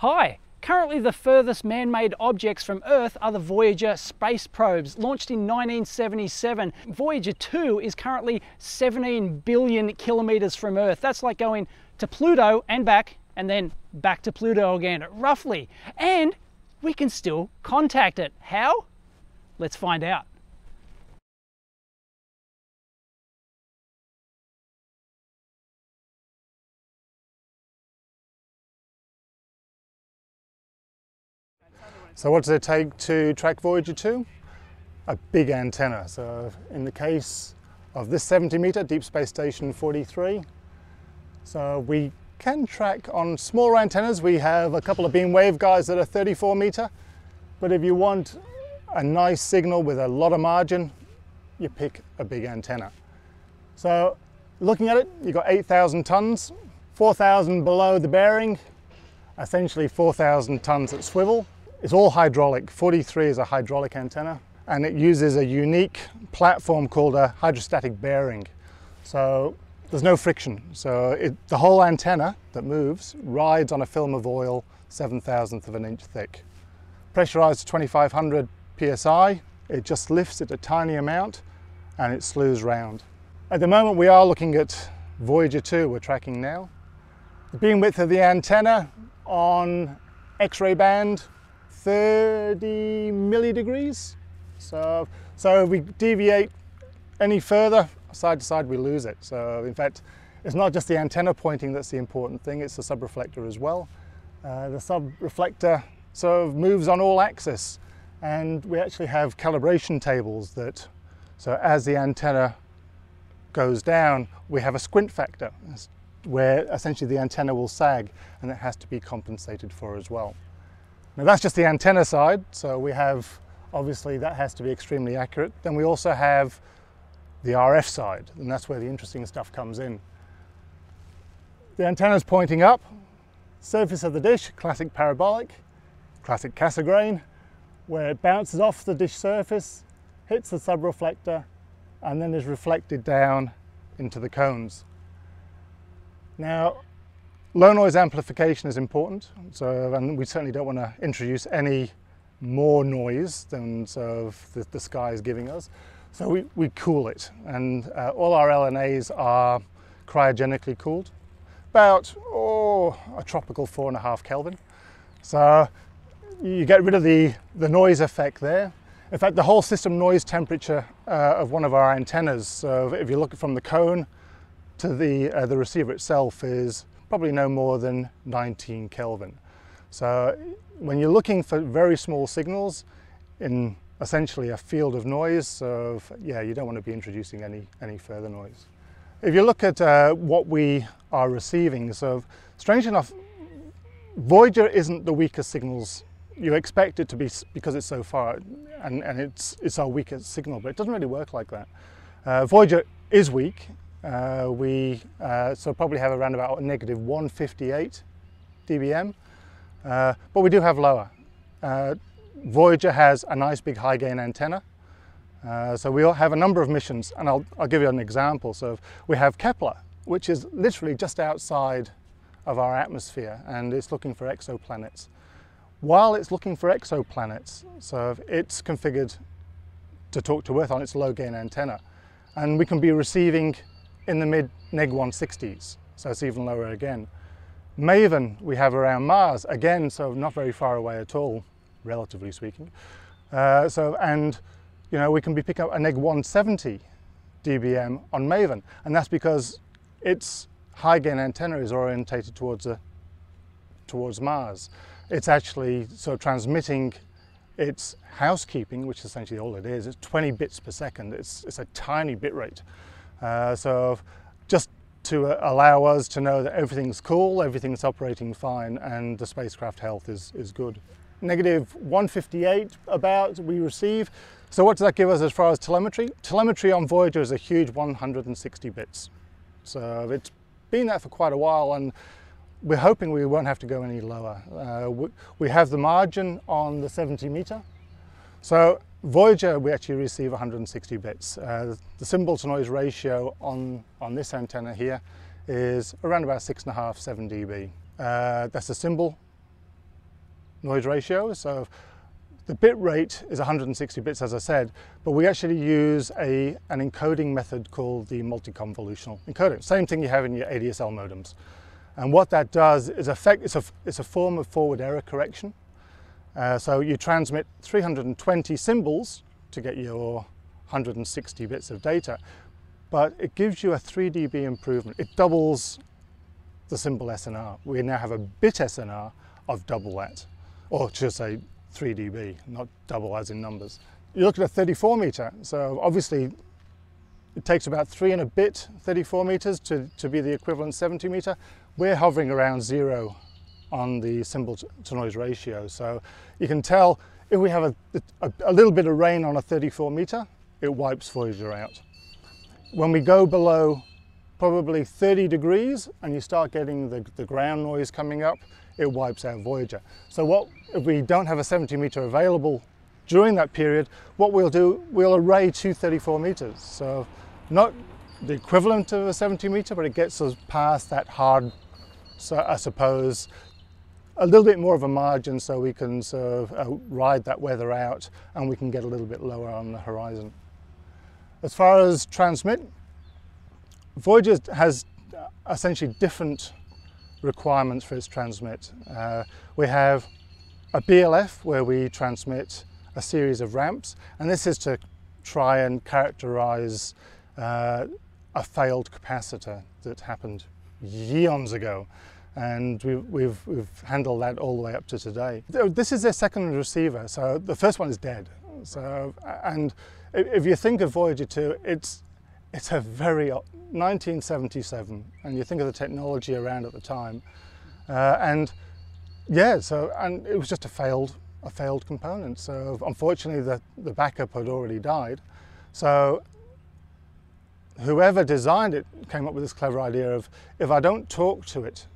Hi! Currently the furthest man-made objects from Earth are the Voyager space probes, launched in 1977. Voyager 2 is currently 17 billion kilometers from Earth. That's like going to Pluto and back, and then back to Pluto again, roughly. And we can still contact it. How? Let's find out. So what does it take to track Voyager 2? A big antenna. So in the case of this 70-meter Deep Space Station 43, so we can track on smaller antennas. We have a couple of beam waveguides that are 34-meter, but if you want a nice signal with a lot of margin, you pick a big antenna. So looking at it, you've got 8,000 tons, 4,000 below the bearing, essentially 4,000 tons at swivel. It's all hydraulic. 43 is a hydraulic antenna, and it uses a unique platform called a hydrostatic bearing. So there's no friction. So the whole antenna that moves rides on a film of oil 7,000th of an inch thick. Pressurized to 2,500 psi, it just lifts it a tiny amount and it slews round. At the moment we are looking at Voyager 2 we're tracking now. The beam width of the antenna on X-ray band 30 millidegrees. So if we deviate any further, side to side, we lose it. So in fact, it's not just the antenna pointing that's the important thing, it's the sub-reflector as well. The sub-reflector sort of moves on all axis, and we actually have calibration tables that, so as the antenna goes down, we have a squint factor where essentially the antenna will sag, and it has to be compensated for as well. Now that's just the antenna side, so we have, obviously that has to be extremely accurate. Then we also have the RF side, and that's where the interesting stuff comes in. The antenna's pointing up, surface of the dish, classic parabolic, classic Cassegrain, where it bounces off the dish surface, hits the sub-reflector, and then is reflected down into the cones. Now, low noise amplification is important, so, and we certainly don't want to introduce any more noise than the sky is giving us. So we cool it, and all our LNAs are cryogenically cooled, about a tropical 4.5 Kelvin. So you get rid of the noise effect there. In fact, the whole system noise temperature of one of our antennas, so if you look from the cone to the receiver itself, is probably no more than 19 Kelvin. So when you're looking for very small signals in essentially a field of noise, so yeah, you don't want to be introducing any further noise. If you look at what we are receiving, so strange enough, Voyager isn't the weakest signals. You expect it to be because it's so far, and it's our weakest signal, but it doesn't really work like that. Voyager is weak. We probably have around about negative 158 dBm, but we do have lower. Voyager has a nice big high gain antenna, so we all have a number of missions, and I'll give you an example. So we have Kepler, which is literally just outside of our atmosphere, and it's looking for exoplanets. While it's looking for exoplanets, so it's configured to talk to Earth on its low gain antenna, and we can be receiving in the mid-neg 160s, so it's even lower again. MAVEN we have around Mars, again, so not very far away at all, relatively speaking. And you know, we can be picking up a neg 170 dBm on MAVEN, and that's because its high-gain antenna is orientated towards Mars. It's actually sort of transmitting its housekeeping, which is essentially all it is. It's 20 bits per second. It's a tiny bit rate. So just to allow us to know that everything's cool, everything's operating fine, and the spacecraft health is good. Negative 158 about we receive. So what does that give us as far as telemetry? Telemetry on Voyager is a huge 160 bits. So it's been that for quite a while, and we're hoping we won't have to go any lower. We have the margin on the 70-meter. So Voyager, we actually receive 160 bits. The symbol to noise ratio on this antenna here is around about 6.5, 7 dB. That's a symbol noise ratio. So the bit rate is 160 bits, as I said, but we actually use an encoding method called the multi-convolutional encoding. Same thing you have in your ADSL modems. And what that does is it's a form of forward error correction. So you transmit 320 symbols to get your 160 bits of data, but it gives you a 3 dB improvement. It doubles the symbol SNR. We now have a bit SNR of double that, or should I say 3 dB, not double as in numbers. You look at a 34 meter, so obviously it takes about 3 and a bit 34 meters to be the equivalent 70 meter. We're hovering around 0 on the symbol to noise ratio. So you can tell if we have a little bit of rain on a 34 meter, it wipes Voyager out. When we go below probably 30 degrees and you start getting the ground noise coming up, it wipes out Voyager. So if we don't have a 70 meter available during that period, what we'll do, we'll array 2 34 meters. So not the equivalent of a 70 meter, but it gets us past that hard, so I suppose, a little bit more of a margin, so we can sort of ride that weather out and we can get a little bit lower on the horizon. As far as transmit, Voyager has essentially different requirements for its transmit. We have a BLF where we transmit a series of ramps, and this is to try and characterize a failed capacitor that happened eons ago, and we've handled that all the way up to today. This is their second receiver, so the first one is dead. So, and if you think of Voyager 2, it's a very 1977, and you think of the technology around at the time, and yeah, so and it was just a failed component. So unfortunately, the backup had already died. So whoever designed it came up with this clever idea of, if I don't talk to it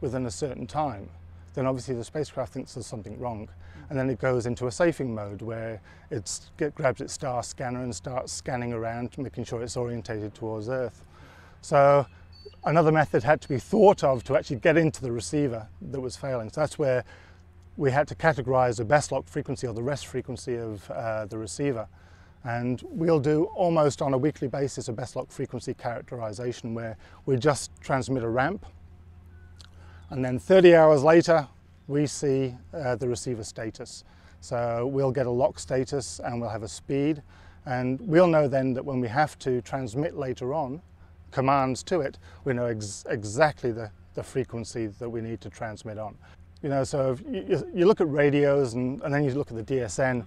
within a certain time, then obviously the spacecraft thinks there's something wrong, and then it goes into a safing mode where it grabs its star scanner and starts scanning around, making sure it's orientated towards Earth. So another method had to be thought of to actually get into the receiver that was failing. So that's where we had to categorize the best lock frequency, or the rest frequency, of the receiver. And we'll do, almost on a weekly basis, a best lock frequency characterization where we just transmit a ramp, and then 30 hours later we see the receiver status. So we'll get a lock status and we'll have a speed, and we'll know then that when we have to transmit later on commands to it, we know exactly the frequency that we need to transmit on. You know, so if you look at radios and then you look at the DSN,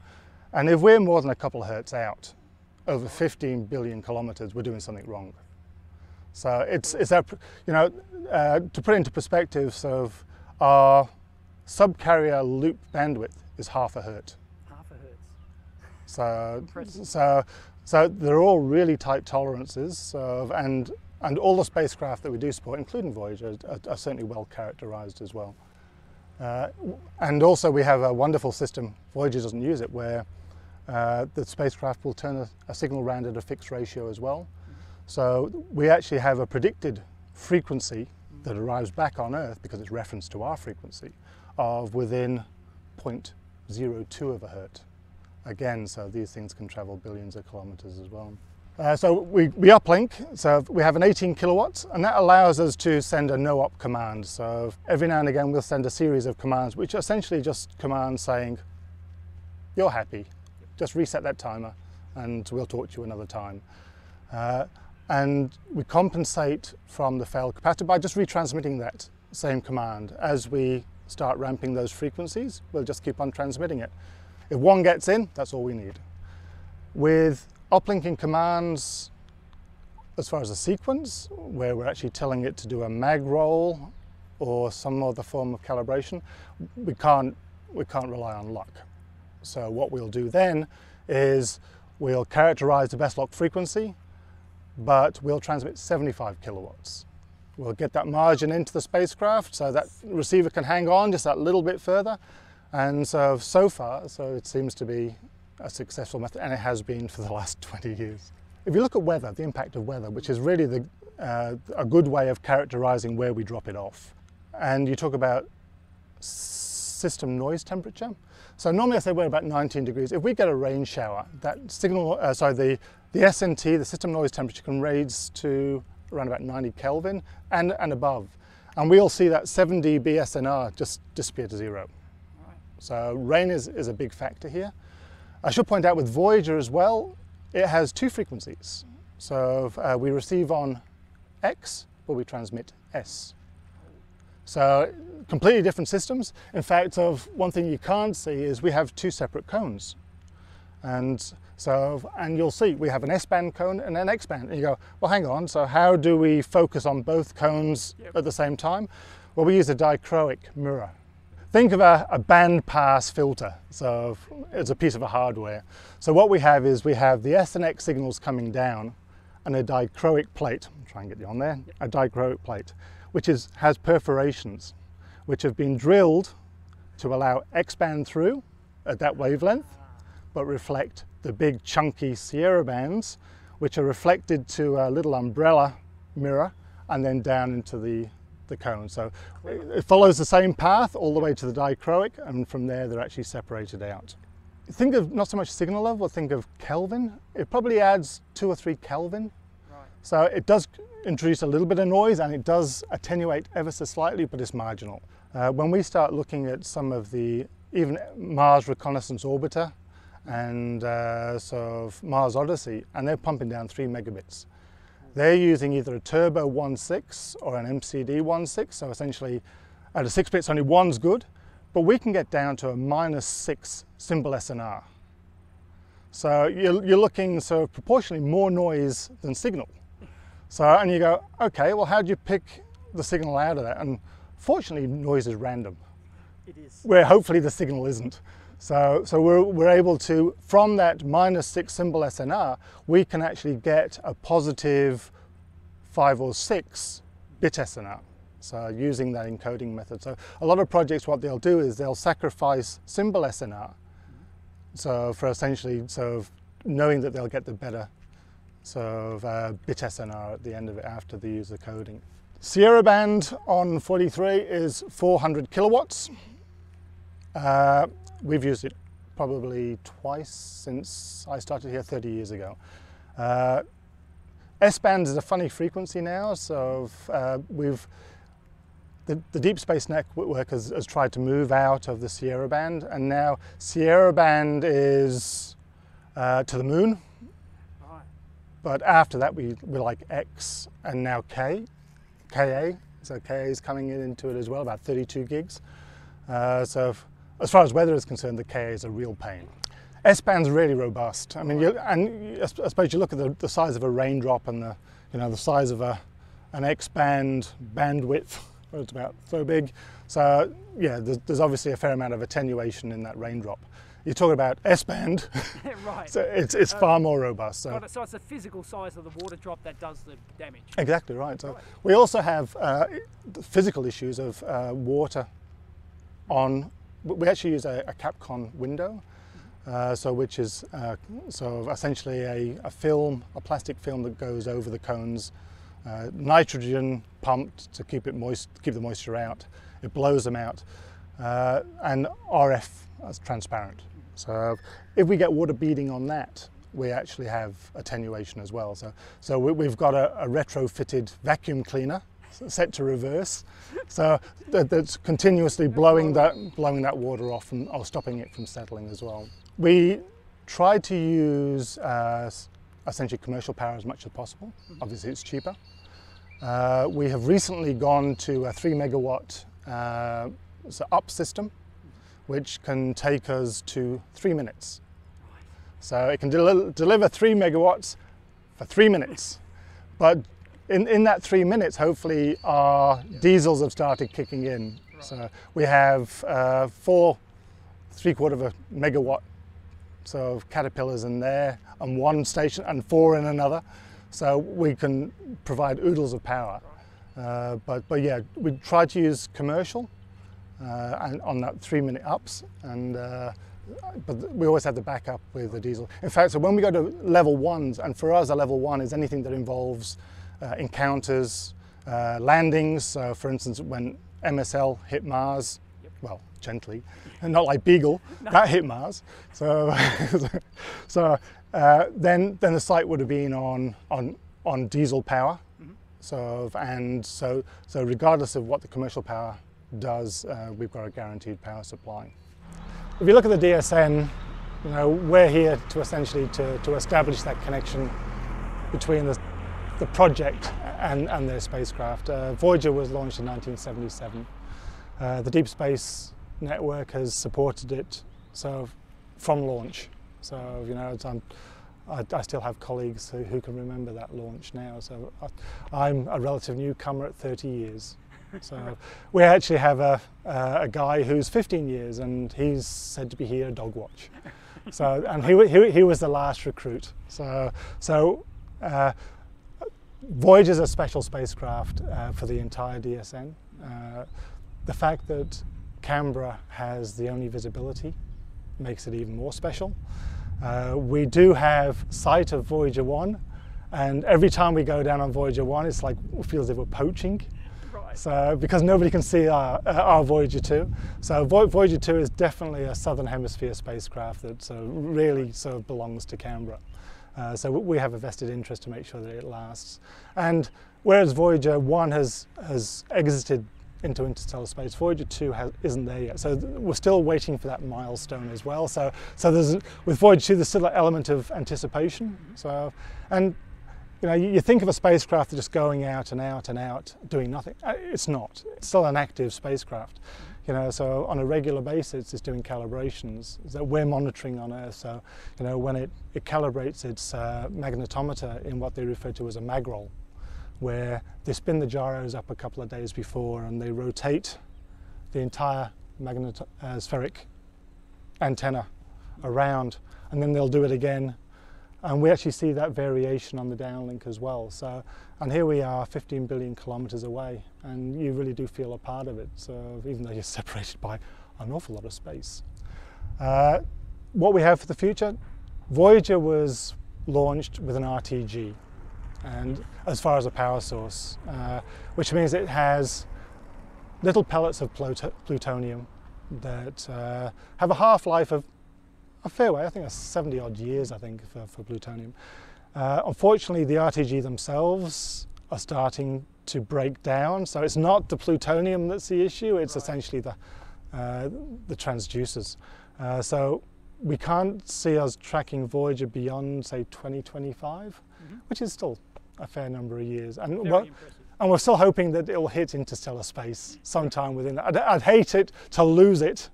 and if we're more than a couple of hertz out, over 15 billion kilometers, we're doing something wrong. So it's that, you know, to put into perspective, so our subcarrier loop bandwidth is half a hertz. Half a hertz. So they're all really tight tolerances, and all the spacecraft that we do support, including Voyager, are certainly well characterized as well. And also we have a wonderful system, Voyager doesn't use it, where the spacecraft will turn a signal round at a fixed ratio as well. So we actually have a predicted frequency that arrives back on Earth, because it's referenced to our frequency, of within 0.02 of a hertz. Again, so these things can travel billions of kilometers as well. So we uplink, so we have an 18 kilowatts, and that allows us to send a no-op command. So every now and again we'll send a series of commands, which are essentially just commands saying, you're happy, just reset that timer and we'll talk to you another time. And we compensate from the failed capacitor by just retransmitting that same command. As we start ramping those frequencies, we'll just keep on transmitting it. If one gets in, that's all we need. With uplinking commands, as far as a sequence, where we're actually telling it to do a mag roll or some other form of calibration, we can't rely on luck. So what we'll do then is we'll characterize the best lock frequency, but we'll transmit 75 kilowatts. We'll get that margin into the spacecraft so that receiver can hang on just that little bit further. And so far, so it seems to be a successful method, and it has been for the last 20 years. If you look at weather, the impact of weather, which is really a good way of characterizing where we drop it off, and you talk about system noise temperature. So normally I say we're about 19 degrees. If we get a rain shower, that signal, the SNT, the system noise temperature, can raise to around about 90 Kelvin and above. And we'll see that 7 dB SNR just disappear to zero. Right. So rain is a big factor here. I should point out with Voyager as well, it has two frequencies. So we receive on X, but we transmit S. So completely different systems. In fact, one thing you can't see is we have two separate cones. And you'll see we have an S-band cone and an X-band. And you go, well, hang on, so how do we focus on both cones at the same time? Well, we use a dichroic mirror. Think of a bandpass filter, so it's a piece of hardware. So what we have is we have the S and X signals coming down and a dichroic plate, I'll try and get you on there, a dichroic plate, which has perforations, which have been drilled to allow X-band through at that wavelength, but reflect the big chunky Sierra bands, which are reflected to a little umbrella mirror and then down into the cone. So it follows the same path all the way to the dichroic, and from there they're actually separated out. Think of not so much signal level, think of Kelvin. It probably adds 2 or 3 Kelvin. Right. So it does introduce a little bit of noise and it does attenuate ever so slightly, but it's marginal. When we start looking at some of the, even Mars Reconnaissance Orbiter and Mars Odyssey, and they're pumping down 3 megabits. They're using either a turbo 1.6 or an MCD 1.6, so essentially out of 6 bits only one's good, but we can get down to a -6 symbol SNR. So you're looking sort of proportionally more noise than signal. So, and you go, okay, well, how do you pick the signal out of that? And fortunately, noise is random. It is. Where hopefully the signal isn't. So we're able to, from that -6 symbol SNR, we can actually get a positive 5 or 6 bit SNR. So using that encoding method. So a lot of projects, what they'll do is they'll sacrifice symbol SNR. So for essentially knowing that they'll get the better bit SNR at the end of it after the user coding. Sierra band on 43 is 400 kilowatts. We've used it probably twice since I started here 30 years ago. S-band is a funny frequency now, so the Deep Space Network has tried to move out of the Sierra band, and now Sierra band is to the moon. Right. But after that we like X and now K, KA, so KA is coming into it as well, about 32 gigs. As far as weather is concerned, the KA is a real pain. S-band's really robust. I mean, I suppose you look at the size of a raindrop and the size of an X-band bandwidth, it's about so big. So yeah, there's obviously a fair amount of attenuation in that raindrop. You're talking about S-band, right. So it's far more robust. So. So it's the physical size of the water drop that does the damage. Exactly right. So we also have physical issues of water on. We actually use a Capcon window, which is essentially a plastic film that goes over the cones, nitrogen pumped to keep it moist, keep the moisture out. It blows them out, and RF is transparent. So if we get water beading on that, we actually have attenuation as well. So we've got a retrofitted vacuum cleaner set to reverse, so that's continuously blowing that water off and or stopping it from settling as well. We try to use essentially commercial power as much as possible. Obviously it's cheaper. We have recently gone to a 3 megawatt up system, which can take us to 3 minutes. So it can deliver 3 megawatts for 3 minutes, but in that 3 minutes, hopefully, our diesels have started kicking in. Right. So we have 4 3/4 of a megawatt Caterpillars in there, and one station, and 4 in another. So we can provide oodles of power. Right. But yeah, we try to use commercial and on that 3 minute ups, and but we always have the backup with the diesel. In fact, so when we go to level 1s, and for us, a level 1 is anything that involves encounters, landings. So for instance, when MSL hit Mars, well, gently, and not like Beagle, no. That hit Mars. So, then the site would have been on diesel power. Mm-hmm. So regardless of what the commercial power does, we've got a guaranteed power supply. If you look at the DSN, you know, we're here to essentially to establish that connection between the project and their spacecraft. Voyager was launched in 1977. The Deep Space Network has supported it from launch. So, you know, I still have colleagues who can remember that launch now. So I'm a relative newcomer at 30 years. So we actually have a guy who's 15 years and he's said to be here dog watch. So, and he was the last recruit. So Voyager is a special spacecraft for the entire DSN. The fact that Canberra has the only visibility makes it even more special. We do have sight of Voyager 1, and every time we go down on Voyager 1, it's like it feels as if we're poaching. So, because nobody can see our Voyager 2. So Voyager 2 is definitely a Southern Hemisphere spacecraft that really sort of belongs to Canberra. So we have a vested interest to make sure that it lasts. And whereas Voyager 1 has exited into interstellar space, Voyager 2 isn't there yet. So we're still waiting for that milestone as well. So with Voyager 2, there's still an element of anticipation. So, and you know, you think of a spacecraft just going out and out and out, doing nothing. It's not. It's still an active spacecraft. You know, so on a regular basis, it's doing calibrations that we're monitoring on Earth. So, you know, when it calibrates its magnetometer in what they refer to as a magroll, where they spin the gyros up a couple of days before and they rotate the entire magnetospheric antenna around, and then they'll do it again. And we actually see that variation on the downlink as well. So, and here we are 15 billion kilometers away, and you really do feel a part of it, so even though you're separated by an awful lot of space. What we have for the future, Voyager was launched with an RTG, and as far as a power source, which means it has little pellets of plutonium that have a half-life of a fair way, I think that's 70 odd years, I think, for plutonium. Unfortunately, the RTG themselves are starting to break down, so it's not the plutonium that's the issue, it's essentially the transducers. So we can't see us tracking Voyager beyond, say, 2025, which is still a fair number of years. And we're still hoping that it'll hit interstellar space sometime within that. I'd hate it to lose it.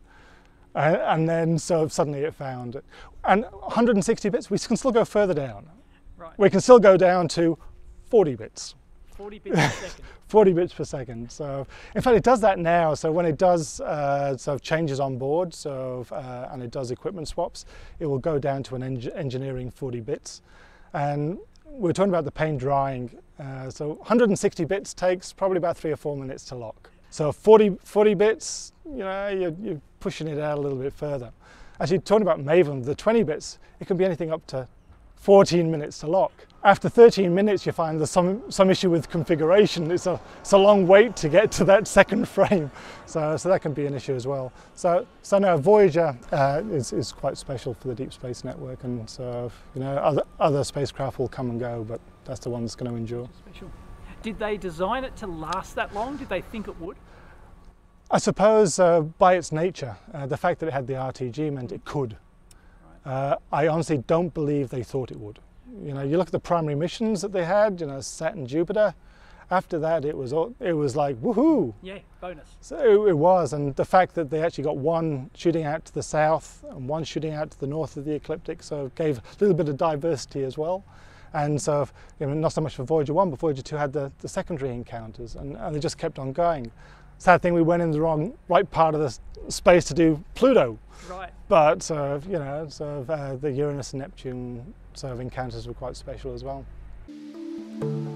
And then so suddenly it found it. And 160 bits, we can still go further down. Right. We can still go down to 40 bits. 40 bits per second. 40 bits per second. So in fact, it does that now. So when it does sort of changes on board, and it does equipment swaps, it will go down to an engineering 40 bits. And we're talking about the paint drying. So 160 bits takes probably about 3 or 4 minutes to lock. So 40 bits, you know, you're pushing it out a little bit further. Actually, talking about MAVEN, the 20 bits, it can be anything up to 14 minutes to lock. After 13 minutes, you find there's some issue with configuration. It's a long wait to get to that second frame. So that can be an issue as well. So no, Voyager is quite special for the Deep Space Network. And so, you know, other spacecraft will come and go, but that's the one that's going to endure. Special. Did they design it to last that long? Did they think it would? I suppose by its nature, the fact that it had the RTG meant it could. I honestly don't believe they thought it would. You know, you look at the primary missions that they had, you know, Saturn, Jupiter. After that, it was like woohoo! Yeah, bonus. So it was, and the fact that they actually got one shooting out to the south and one shooting out to the north of the ecliptic, so gave a little bit of diversity as well. And so, you know, not so much for Voyager 1, but Voyager 2 had the secondary encounters, and they just kept on going. Sad thing, we went in the right part of the space to do Pluto. Right. But, you know, the Uranus and Neptune encounters were quite special as well.